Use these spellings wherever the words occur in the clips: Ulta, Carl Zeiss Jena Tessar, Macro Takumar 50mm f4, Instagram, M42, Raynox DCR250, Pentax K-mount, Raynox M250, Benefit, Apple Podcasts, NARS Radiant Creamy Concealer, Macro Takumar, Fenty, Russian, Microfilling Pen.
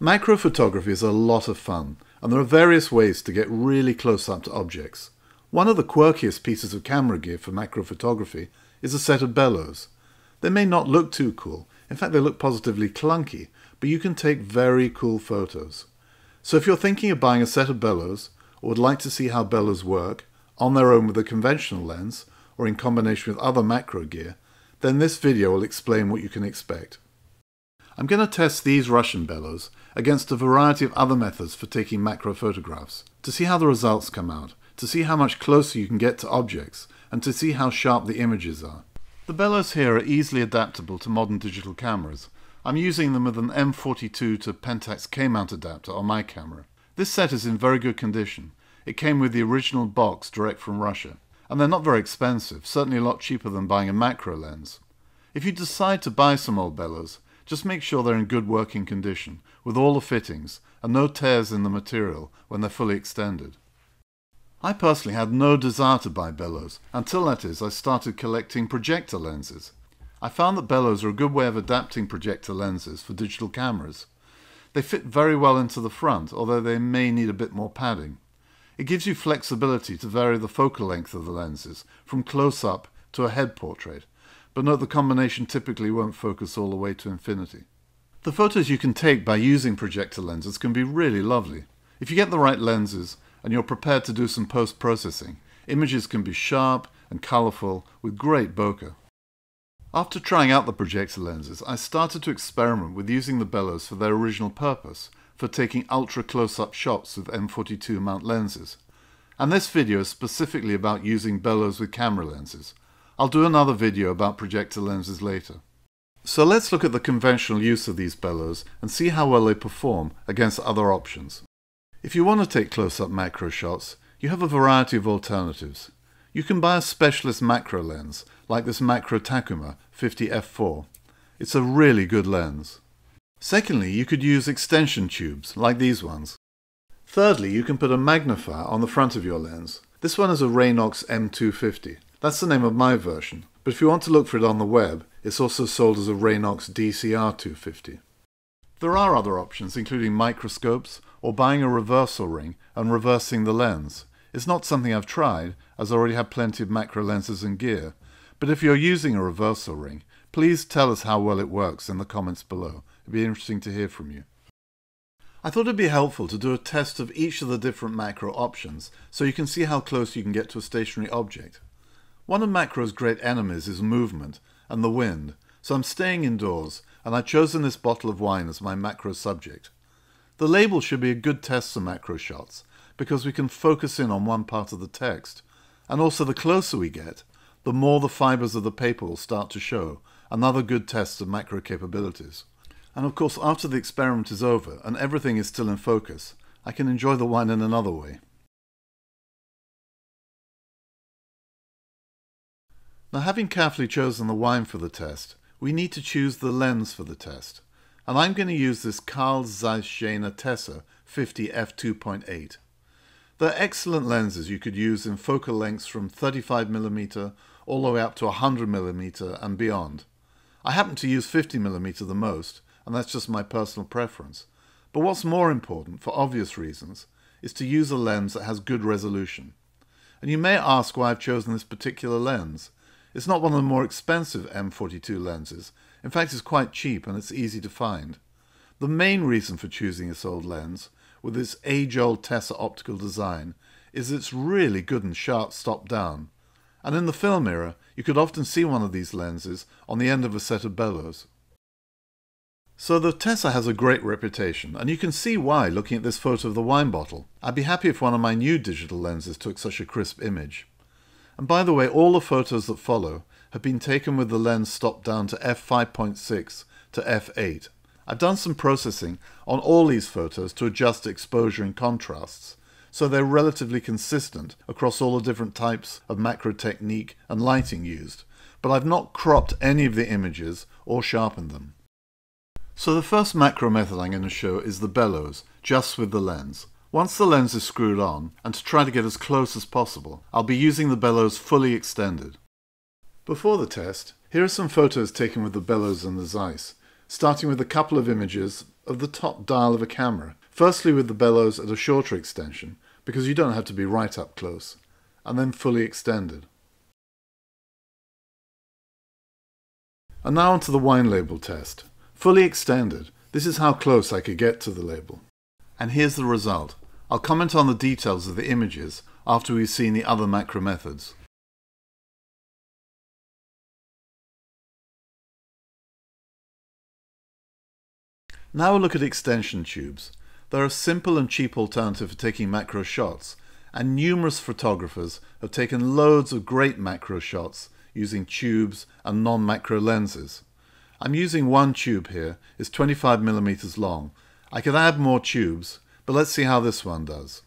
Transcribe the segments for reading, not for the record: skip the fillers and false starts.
Macro photography is a lot of fun, and there are various ways to get really close up to objects. One of the quirkiest pieces of camera gear for macro photography is a set of bellows. They may not look too cool, in fact they look positively clunky, but you can take very cool photos. So if you're thinking of buying a set of bellows, or would like to see how bellows work, on their own with a conventional lens, or in combination with other macro gear, then this video will explain what you can expect. I'm going to test these Russian bellows against a variety of other methods for taking macro photographs, to see how the results come out, to see how much closer you can get to objects, and to see how sharp the images are. The bellows here are easily adaptable to modern digital cameras. I'm using them with an M42 to Pentax K-mount adapter on my camera. This set is in very good condition. It came with the original box direct from Russia, and they're not very expensive, certainly a lot cheaper than buying a macro lens. If you decide to buy some old bellows, just make sure they're in good working condition, with all the fittings, and no tears in the material when they're fully extended. I personally had no desire to buy bellows, until that is, I started collecting projector lenses. I found that bellows are a good way of adapting projector lenses for digital cameras. They fit very well into the front, although they may need a bit more padding. It gives you flexibility to vary the focal length of the lenses, from close-up to a head portrait. But note the combination typically won't focus all the way to infinity. The photos you can take by using projector lenses can be really lovely. If you get the right lenses and you're prepared to do some post-processing, images can be sharp and colourful with great bokeh. After trying out the projector lenses, I started to experiment with using the bellows for their original purpose, for taking ultra close-up shots with M42 mount lenses. And this video is specifically about using bellows with camera lenses. I'll do another video about projector lenses later. So let's look at the conventional use of these bellows and see how well they perform against other options. If you want to take close-up macro shots, you have a variety of alternatives. You can buy a specialist macro lens, like this Macro Takumar 50 f4. It's a really good lens. Secondly, you could use extension tubes, like these ones. Thirdly, you can put a magnifier on the front of your lens. This one is a Raynox M250. That's the name of my version, but if you want to look for it on the web, it's also sold as a Raynox DCR250. There are other options, including microscopes, or buying a reversal ring and reversing the lens. It's not something I've tried, as I already have plenty of macro lenses and gear, but if you're using a reversal ring, please tell us how well it works in the comments below. It'd be interesting to hear from you. I thought it'd be helpful to do a test of each of the different macro options, so you can see how close you can get to a stationary object. One of macro's great enemies is movement and the wind, so I'm staying indoors and I've chosen this bottle of wine as my macro subject. The label should be a good test for macro shots, because we can focus in on one part of the text, and also the closer we get, the more the fibres of the paper will start to show, another good test of macro capabilities. And of course, after the experiment is over and everything is still in focus, I can enjoy the wine in another way. Now, having carefully chosen the wine for the test, we need to choose the lens for the test, and I'm going to use this Carl Zeiss Jena Tessar 50 f2.8. There are excellent lenses you could use in focal lengths from 35mm all the way up to 100mm and beyond. I happen to use 50mm the most, and that's just my personal preference, but what's more important, for obvious reasons, is to use a lens that has good resolution. And you may ask why I've chosen this particular lens. It's not one of the more expensive M42 lenses. In fact, it's quite cheap and it's easy to find. The main reason for choosing this old lens, with its age-old Tessar optical design, is it's really good and sharp stop down. And in the film era, you could often see one of these lenses on the end of a set of bellows. So the Tessar has a great reputation, and you can see why looking at this photo of the wine bottle. I'd be happy if one of my new digital lenses took such a crisp image. And by the way, all the photos that follow have been taken with the lens stopped down to f5.6 to f8. I've done some processing on all these photos to adjust exposure and contrasts, so they're relatively consistent across all the different types of macro technique and lighting used, but I've not cropped any of the images or sharpened them. So the first macro method I'm going to show is the bellows, just with the lens. Once the lens is screwed on, and to try to get as close as possible, I'll be using the bellows fully extended. Before the test, here are some photos taken with the bellows and the Zeiss, starting with a couple of images of the top dial of a camera. Firstly with the bellows at a shorter extension, because you don't have to be right up close, and then fully extended. And now onto the wine label test. Fully extended, this is how close I could get to the label. And here's the result. I'll comment on the details of the images after we've seen the other macro methods. Now a look at extension tubes. They're a simple and cheap alternative for taking macro shots, and numerous photographers have taken loads of great macro shots using tubes and non-macro lenses. I'm using one tube here, it's 25mm long. I could add more tubes, but let's see how this one does.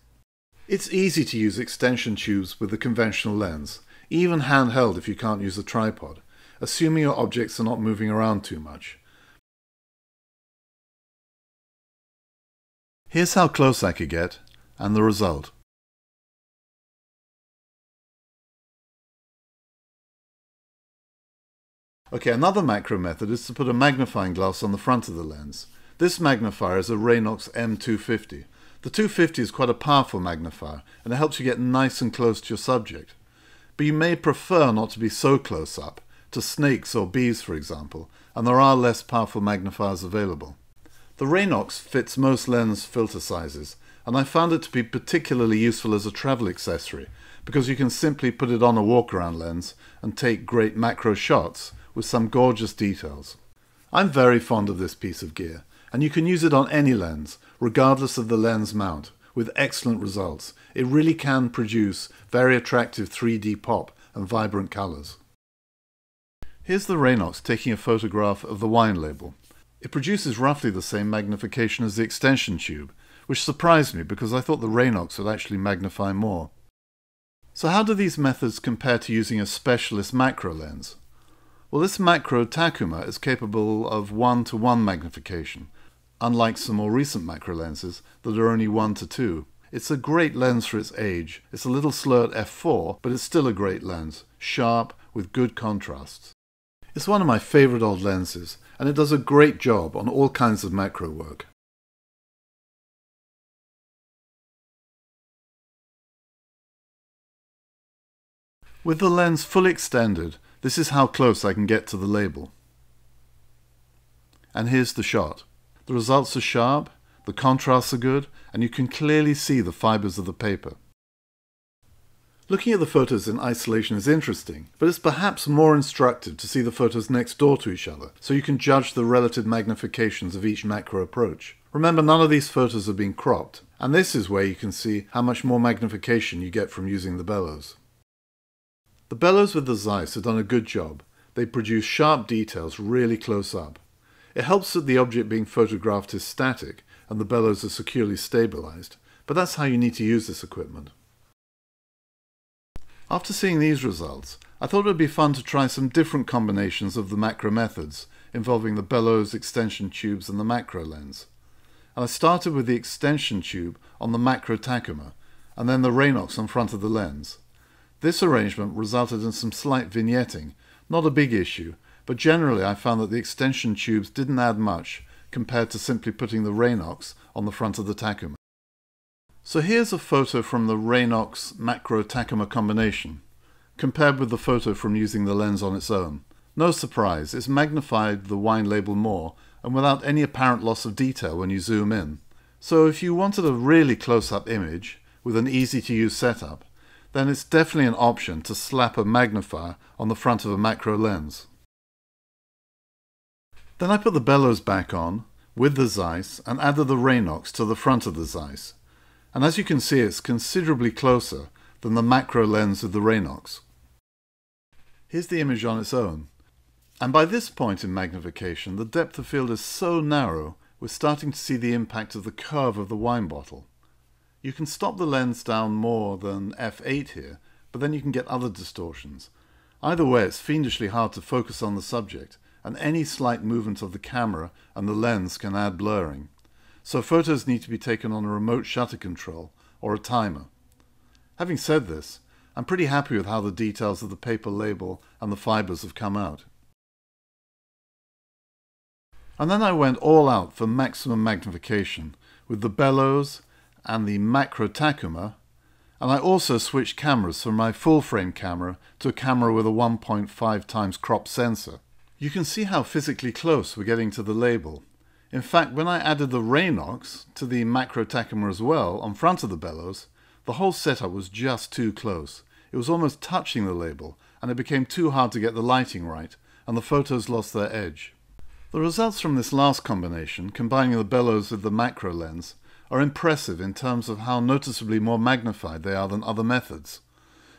It's easy to use extension tubes with the conventional lens, even handheld if you can't use a tripod, assuming your objects are not moving around too much. Here's how close I could get, and the result. Okay, another macro method is to put a magnifying glass on the front of the lens. This magnifier is a Raynox M250. The 250 is quite a powerful magnifier, and it helps you get nice and close to your subject. But you may prefer not to be so close up, to snakes or bees for example, and there are less powerful magnifiers available. The Raynox fits most lens filter sizes, and I found it to be particularly useful as a travel accessory because you can simply put it on a walk-around lens and take great macro shots with some gorgeous details. I'm very fond of this piece of gear, and you can use it on any lens, regardless of the lens mount, with excellent results. It really can produce very attractive 3D pop and vibrant colours. Here's the Raynox taking a photograph of the wine label. It produces roughly the same magnification as the extension tube, which surprised me because I thought the Raynox would actually magnify more. So how do these methods compare to using a specialist macro lens? Well, this Macro Takumar is capable of 1:1 magnification, unlike some more recent macro lenses that are only 1:2. It's a great lens for its age. It's a little slow at f4, but it's still a great lens, sharp with good contrasts. It's one of my favourite old lenses, and it does a great job on all kinds of macro work. With the lens fully extended, this is how close I can get to the label. And here's the shot. The results are sharp, the contrasts are good, and you can clearly see the fibres of the paper. Looking at the photos in isolation is interesting, but it's perhaps more instructive to see the photos next door to each other, so you can judge the relative magnifications of each macro approach. Remember, none of these photos have been cropped, and this is where you can see how much more magnification you get from using the bellows. The bellows with the Zeiss have done a good job. They produce sharp details really close up. It helps that the object being photographed is static, and the bellows are securely stabilized, but that's how you need to use this equipment. After seeing these results, I thought it would be fun to try some different combinations of the macro methods involving the bellows, extension tubes and the macro lens. And I started with the extension tube on the Macro Takumar and then the Raynox on front of the lens. This arrangement resulted in some slight vignetting, not a big issue, but generally I found that the extension tubes didn't add much compared to simply putting the Raynox on the front of the Takumar. So here's a photo from the Raynox Macro Takumar combination, compared with the photo from using the lens on its own. No surprise, it's magnified the wine label more and without any apparent loss of detail when you zoom in. So if you wanted a really close-up image with an easy-to-use setup, then it's definitely an option to slap a magnifier on the front of a macro lens. Then I put the bellows back on with the Zeiss and added the Raynox to the front of the Zeiss. And as you can see, it's considerably closer than the macro lens of the Raynox. Here's the image on its own. And by this point in magnification, the depth of field is so narrow, we're starting to see the impact of the curve of the wine bottle. You can stop the lens down more than f8 here, but then you can get other distortions. Either way, it's fiendishly hard to focus on the subject, and any slight movement of the camera and the lens can add blurring. So photos need to be taken on a remote shutter control or a timer. Having said this, I'm pretty happy with how the details of the paper label and the fibers have come out. And then I went all out for maximum magnification with the bellows and the Macro Takumar, and I also switched cameras from my full frame camera to a camera with a 1.5 times crop sensor. You can see how physically close we're getting to the label. In fact, when I added the Raynox to the Macro Takumar as well on front of the bellows, the whole setup was just too close. It was almost touching the label, and it became too hard to get the lighting right, and the photos lost their edge. The results from this last combination, combining the bellows with the macro lens, are impressive in terms of how noticeably more magnified they are than other methods.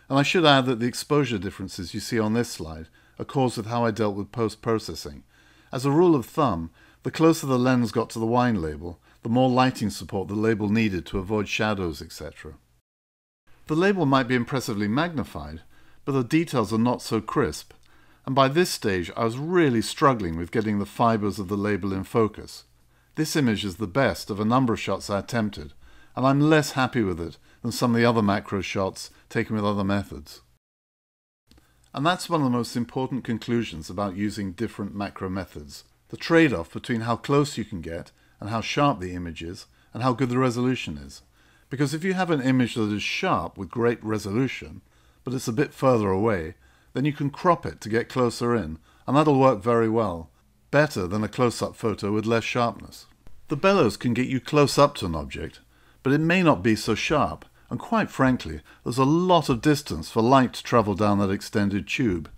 And I should add that the exposure differences you see on this slide are caused with how I dealt with post-processing. As a rule of thumb, the closer the lens got to the wine label, the more lighting support the label needed to avoid shadows, etc. The label might be impressively magnified, but the details are not so crisp. And by this stage I was really struggling with getting the fibres of the label in focus. This image is the best of a number of shots I attempted, and I'm less happy with it than some of the other macro shots taken with other methods. And that's one of the most important conclusions about using different macro methods. The trade-off between how close you can get and how sharp the image is and how good the resolution is. Because if you have an image that is sharp with great resolution, but it's a bit further away, then you can crop it to get closer in, and that'll work very well, better than a close-up photo with less sharpness. The bellows can get you close up to an object, but it may not be so sharp, and quite frankly, there's a lot of distance for light to travel down that extended tube.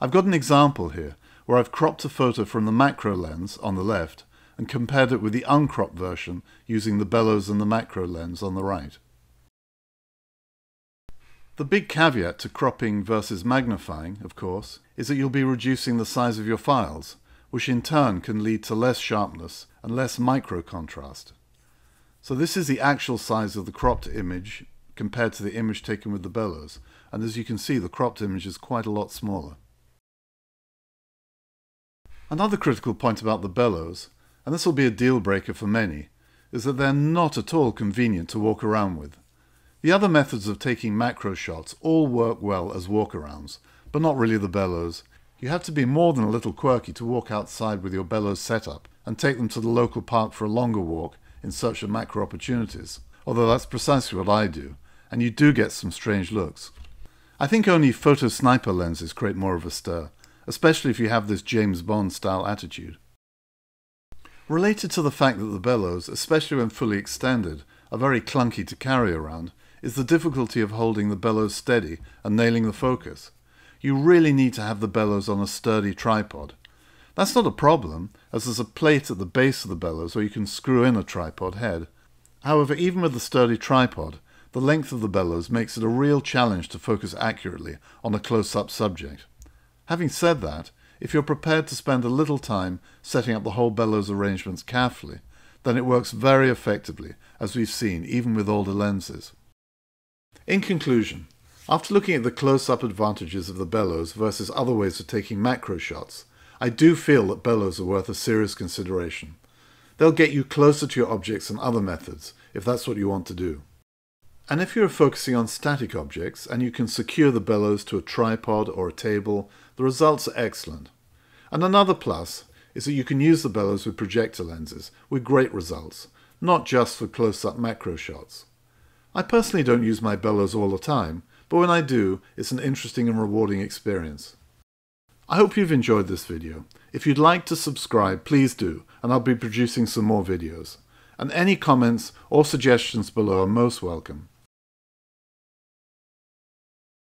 I've got an example here, where I've cropped a photo from the macro lens on the left, and compared it with the uncropped version using the bellows and the macro lens on the right. The big caveat to cropping versus magnifying, of course, is that you'll be reducing the size of your files, which in turn can lead to less sharpness and less micro contrast. So this is the actual size of the cropped image compared to the image taken with the bellows, and as you can see, the cropped image is quite a lot smaller. Another critical point about the bellows, and this will be a deal breaker for many, is that they're not at all convenient to walk around with. The other methods of taking macro shots all work well as walkarounds, but not really the bellows. You have to be more than a little quirky to walk outside with your bellows setup and take them to the local park for a longer walk in search of macro opportunities, although that's precisely what I do, and you do get some strange looks. I think only photo sniper lenses create more of a stir, especially if you have this James Bond style attitude. Related to the fact that the bellows, especially when fully extended, are very clunky to carry around, is the difficulty of holding the bellows steady and nailing the focus. You really need to have the bellows on a sturdy tripod. That's not a problem, as there's a plate at the base of the bellows where you can screw in a tripod head. However, even with the sturdy tripod, the length of the bellows makes it a real challenge to focus accurately on a close-up subject. Having said that, if you're prepared to spend a little time setting up the whole bellows arrangements carefully, then it works very effectively, as we've seen, even with older lenses. In conclusion, after looking at the close-up advantages of the bellows versus other ways of taking macro shots, I do feel that bellows are worth a serious consideration. They'll get you closer to your objects than other methods, if that's what you want to do. And if you're focusing on static objects and you can secure the bellows to a tripod or a table, the results are excellent. And another plus is that you can use the bellows with projector lenses, with great results, not just for close-up macro shots. I personally don't use my bellows all the time, but when I do, it's an interesting and rewarding experience. I hope you've enjoyed this video. If you'd like to subscribe, please do, and I'll be producing some more videos. And any comments or suggestions below are most welcome.